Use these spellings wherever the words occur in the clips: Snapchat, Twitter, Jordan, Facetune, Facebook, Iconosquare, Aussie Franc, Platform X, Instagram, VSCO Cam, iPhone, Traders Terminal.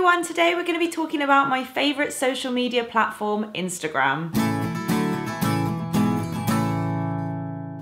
everyone, today we're going to be talking about my favourite social media platform, Instagram.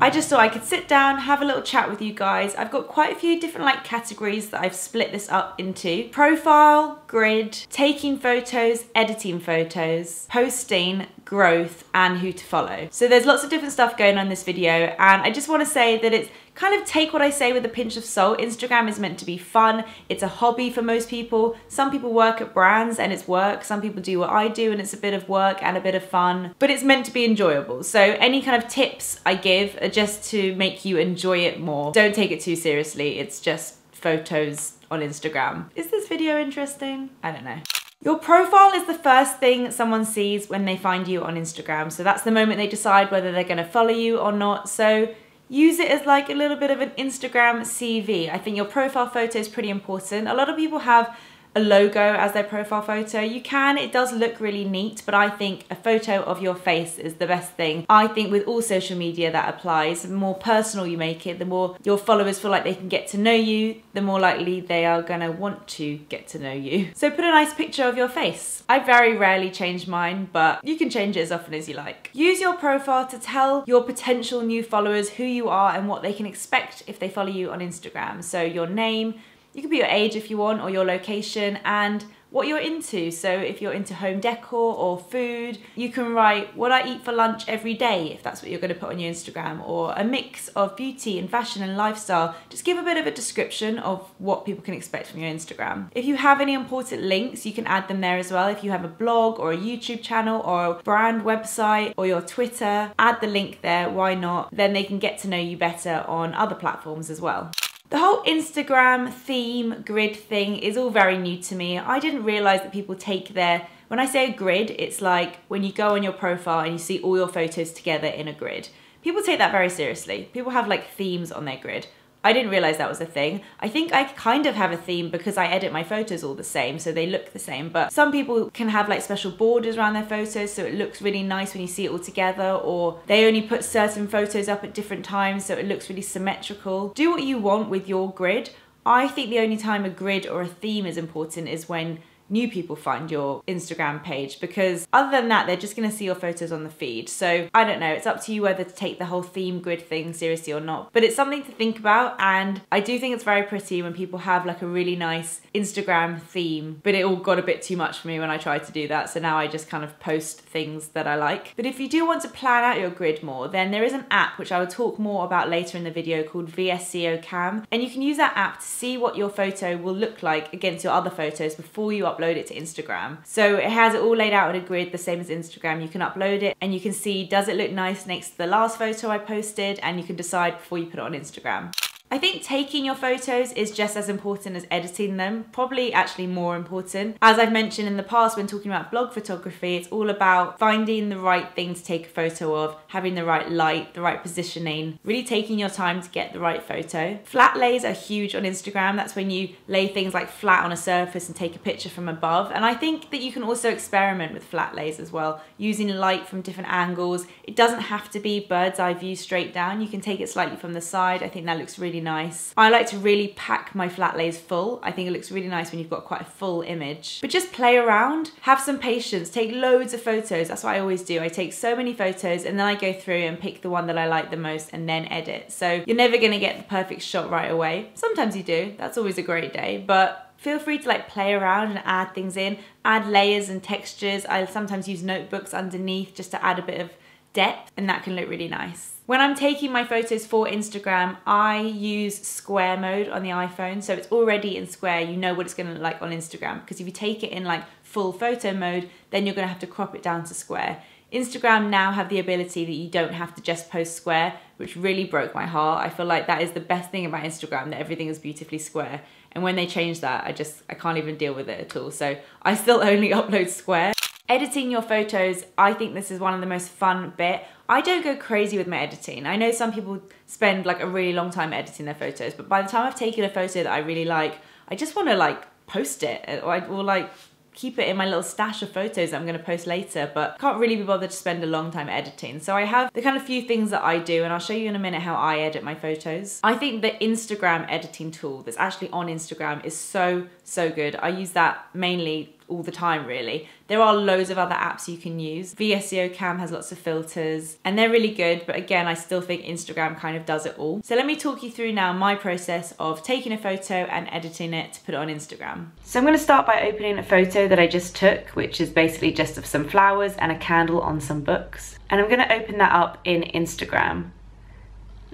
I just thought I could sit down, have a little chat with you guys. I've got quite a few different like categories that I've split this up into. Profile, grid, taking photos, editing photos, posting, growth, and who to follow. So there's lots of different stuff going on in this video, and I just want to say that it's kind of take what I say with a pinch of salt. Instagram is meant to be fun. It's a hobby for most people. Some people work at brands and it's work. Some people do what I do and it's a bit of work and a bit of fun, but it's meant to be enjoyable. So any kind of tips I give are just to make you enjoy it more. Don't take it too seriously. It's just photos on Instagram. Is this video interesting? I don't know. Your profile is the first thing someone sees when they find you on Instagram. So that's the moment they decide whether they're gonna follow you or not. So use it as like a little bit of an Instagram CV. I think your profile photo is pretty important. A lot of people have a logo as their profile photo. You can, it does look really neat, but I think a photo of your face is the best thing. I think with all social media that applies. The more personal you make it, the more your followers feel like they can get to know you, the more likely they are gonna want to get to know you. So put a nice picture of your face. I very rarely change mine, but you can change it as often as you like. Use your profile to tell your potential new followers who you are and what they can expect if they follow you on Instagram. So your name, you can put your age if you want, or your location, and what you're into. So if you're into home decor or food, you can write what I eat for lunch every day, if that's what you're going to put on your Instagram, or a mix of beauty and fashion and lifestyle. Just give a bit of a description of what people can expect from your Instagram. If you have any important links, you can add them there as well. If you have a blog or a YouTube channel or a brand website or your Twitter, add the link there, why not? Then they can get to know you better on other platforms as well. The whole Instagram theme grid thing is all very new to me. I didn't realize that people take their, when I say a grid, it's like when you go on your profile and you see all your photos together in a grid. People take that very seriously. People have like themes on their grid. I didn't realize that was a thing. I think I kind of have a theme because I edit my photos all the same, so they look the same, but some people can have like special borders around their photos so it looks really nice when you see it all together, or they only put certain photos up at different times so it looks really symmetrical. Do what you want with your grid. I think the only time a grid or a theme is important is when new people find your Instagram page, because other than that, they're just gonna see your photos on the feed. So I don't know, it's up to you whether to take the whole theme grid thing seriously or not, but it's something to think about. And I do think it's very pretty when people have like a really nice Instagram theme, but it all got a bit too much for me when I tried to do that. So now I just kind of post things that I like. But if you do want to plan out your grid more, then there is an app which I will talk more about later in the video called VSCO Cam. And you can use that app to see what your photo will look like against your other photos before you upload it to Instagram. So it has it all laid out in a grid, the same as Instagram. You can upload it and you can see, does it look nice next to the last photo I posted? And you can decide before you put it on Instagram. I think taking your photos is just as important as editing them, probably actually more important. As I've mentioned in the past when talking about blog photography, it's all about finding the right thing to take a photo of, having the right light, the right positioning, really taking your time to get the right photo. Flat lays are huge on Instagram. That's when you lay things like flat on a surface and take a picture from above. And I think that you can also experiment with flat lays as well, using light from different angles. It doesn't have to be bird's eye view straight down. You can take it slightly from the side. I think that looks really nice. I like to really pack my flat lays full. I think it looks really nice when you've got quite a full image. But just play around, have some patience, take loads of photos. That's what I always do. I take so many photos and then I go through and pick the one that I like the most and then edit. So you're never gonna get the perfect shot right away. Sometimes you do, that's always a great day, but feel free to like play around and add things in, add layers and textures. I sometimes use notebooks underneath just to add a bit of depth, and that can look really nice. When I'm taking my photos for Instagram, I use square mode on the iPhone, so it's already in square. You know what it's gonna look like on Instagram, because if you take it in like full photo mode, then you're gonna have to crop it down to square. Instagram now have the ability that you don't have to just post square, which really broke my heart. I feel like that is the best thing about Instagram, that everything is beautifully square. And when they changed that, I can't even deal with it at all. So I still only upload square. Editing your photos, I think this is one of the most fun bit. I don't go crazy with my editing. I know some people spend like a really long time editing their photos, but by the time I've taken a photo that I really like, I just want to like post it or like keep it in my little stash of photos that I'm gonna post later, but can't really be bothered to spend a long time editing. So I have the kind of few things that I do, and I'll show you in a minute how I edit my photos. I think the Instagram editing tool that's actually on Instagram is so good. I use that mainly all the time, really. There are loads of other apps you can use. VSCO Cam has lots of filters and they're really good, but again, I still think Instagram kind of does it all. So let me talk you through now my process of taking a photo and editing it to put it on Instagram. So I'm gonna start by opening a photo that I just took, which is basically just of some flowers and a candle on some books. And I'm gonna open that up in Instagram.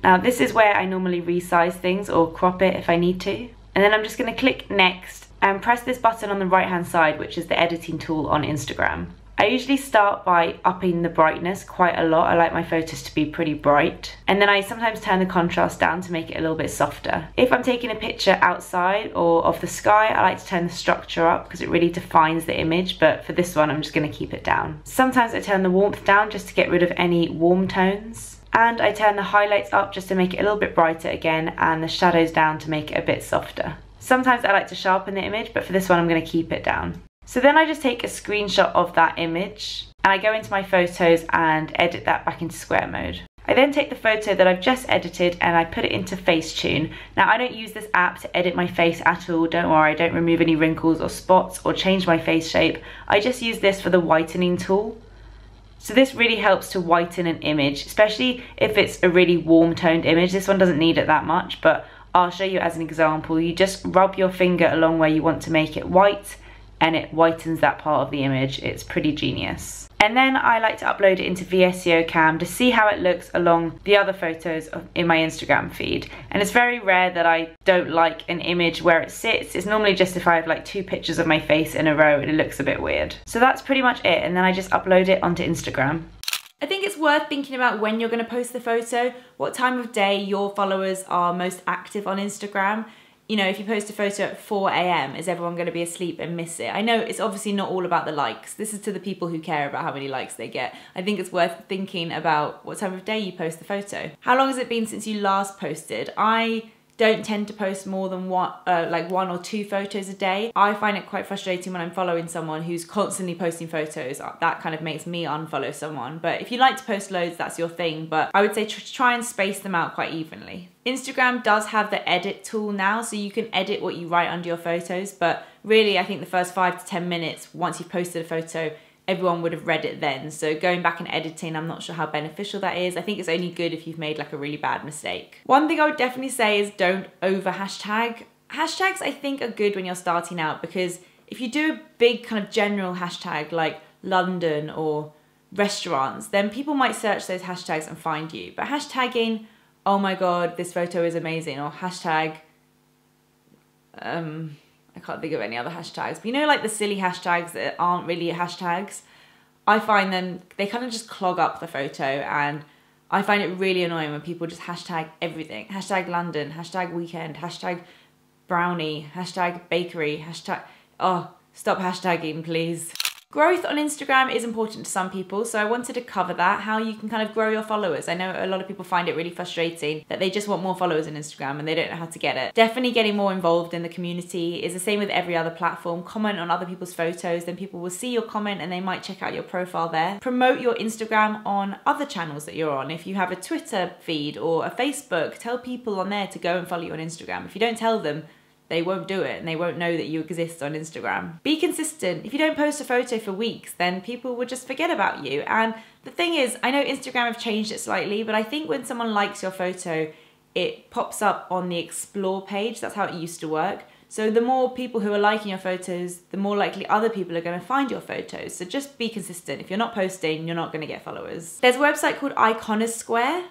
Now this is where I normally resize things or crop it if I need to. And then I'm just gonna click next and press this button on the right hand side, which is the editing tool on Instagram. I usually start by upping the brightness quite a lot. I like my photos to be pretty bright. And then I sometimes turn the contrast down to make it a little bit softer. If I'm taking a picture outside or of the sky, I like to turn the structure up because it really defines the image, but for this one, I'm just gonna keep it down. Sometimes I turn the warmth down just to get rid of any warm tones. And I turn the highlights up just to make it a little bit brighter again, and the shadows down to make it a bit softer. Sometimes I like to sharpen the image, but for this one I'm going to keep it down. So then I just take a screenshot of that image and I go into my photos and edit that back into square mode. I then take the photo that I've just edited and I put it into Facetune. Now I don't use this app to edit my face at all, don't worry, I don't remove any wrinkles or spots or change my face shape. I just use this for the whitening tool. So this really helps to whiten an image, especially if it's a really warm toned image. This one doesn't need it that much, but I'll show you as an example. You just rub your finger along where you want to make it white and it whitens that part of the image. It's pretty genius. And then I like to upload it into VSCO Cam to see how it looks along the other photos in my Instagram feed. And it's very rare that I don't like an image where it sits. It's normally just if I have like two pictures of my face in a row and it looks a bit weird. So that's pretty much it, and then I just upload it onto Instagram. I think it's worth thinking about when you're gonna post the photo, what time of day your followers are most active on Instagram. You know, if you post a photo at 4 AM, is everyone going to be asleep and miss it? I know it's obviously not all about the likes. This is to the people who care about how many likes they get. I think it's worth thinking about what time of day you post the photo. How long has it been since you last posted? I don't tend to post more than one or two photos a day. I find it quite frustrating when I'm following someone who's constantly posting photos. That kind of makes me unfollow someone. But if you like to post loads, that's your thing. But I would say try and space them out quite evenly. Instagram does have the edit tool now, so you can edit what you write under your photos, but really I think the first 5 to 10 minutes, once you've posted a photo, everyone would have read it then. So going back and editing, I'm not sure how beneficial that is. I think it's only good if you've made like a really bad mistake. One thing I would definitely say is don't over hashtag. Hashtags I think are good when you're starting out, because if you do a big kind of general hashtag like London or restaurants, then people might search those hashtags and find you. But hashtagging, oh my God, this photo is amazing, or hashtag, I can't think of any other hashtags, but you know, like the silly hashtags that aren't really hashtags, I find them, they kind of just clog up the photo, and I find it really annoying when people just hashtag everything. Hashtag London, hashtag weekend, hashtag brownie, hashtag bakery, hashtag, oh, stop hashtagging, please. Growth on Instagram is important to some people, so I wanted to cover that, how you can kind of grow your followers. I know a lot of people find it really frustrating that they just want more followers on Instagram and they don't know how to get it. Definitely getting more involved in the community is the same with every other platform. Comment on other people's photos, then people will see your comment and they might check out your profile there. Promote your Instagram on other channels that you're on. If you have a Twitter feed or a Facebook, tell people on there to go and follow you on Instagram. If you don't tell them, they won't do it and they won't know that you exist on Instagram. Be consistent. If you don't post a photo for weeks, then people will just forget about you. And the thing is, I know Instagram have changed it slightly, but I think when someone likes your photo, it pops up on the explore page. That's how it used to work. So the more people who are liking your photos, the more likely other people are going to find your photos. So just be consistent. If you're not posting, you're not going to get followers. There's a website called Iconosquare.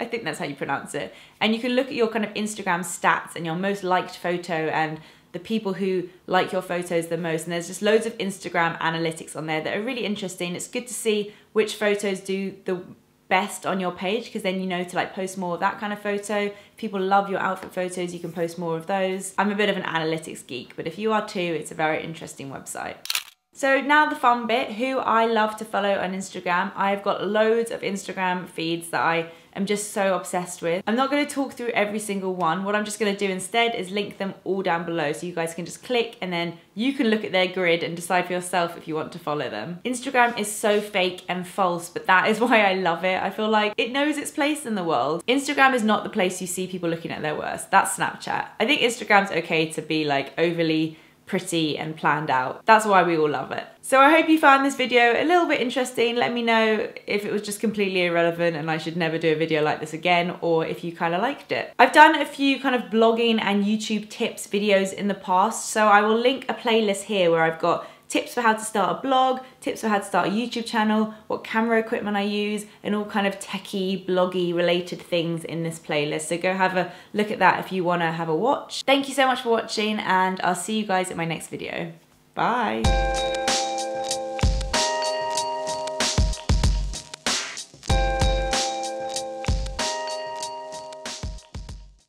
I think that's how you pronounce it. And you can look at your kind of Instagram stats and your most liked photo and the people who like your photos the most. And there's just loads of Instagram analytics on there that are really interesting. It's good to see which photos do the best on your page, because then you know to like post more of that kind of photo. If people love your outfit photos, you can post more of those. I'm a bit of an analytics geek, but if you are too, it's a very interesting website. So now the fun bit, who I love to follow on Instagram. I've got loads of Instagram feeds that I am just so obsessed with. I'm not going to talk through every single one. What I'm just going to do instead is link them all down below so you guys can just click and then you can look at their grid and decide for yourself if you want to follow them. Instagram is so fake and false, but that is why I love it. I feel like it knows its place in the world. Instagram is not the place you see people looking at their worst. That's Snapchat. I think Instagram's okay to be like overly pretty and planned out. That's why we all love it. So I hope you found this video a little bit interesting. Let me know if it was just completely irrelevant and I should never do a video like this again, or if you kind of liked it. I've done a few kind of blogging and YouTube tips videos in the past, so I will link a playlist here where I've got tips for how to start a blog, tips for how to start a YouTube channel, what camera equipment I use, and all kind of techie, bloggy related things in this playlist. So go have a look at that if you want to have a watch. Thank you so much for watching, and I'll see you guys in my next video. Bye!